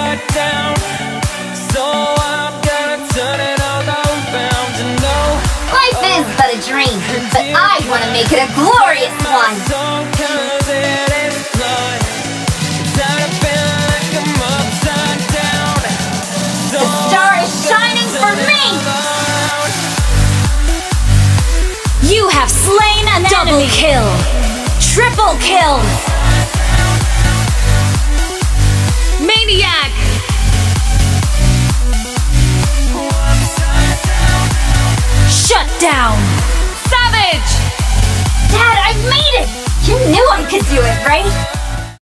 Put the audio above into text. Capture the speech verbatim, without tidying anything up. shut down, so I'm gonna turn it all around. And know life is but a dream, but I want to make it a glorious one. The star is shining for me. You have slain an enemy. Double kill, triple kill. Maniac! Shut down! Savage! Dad, I've made it! You knew I could do it, right?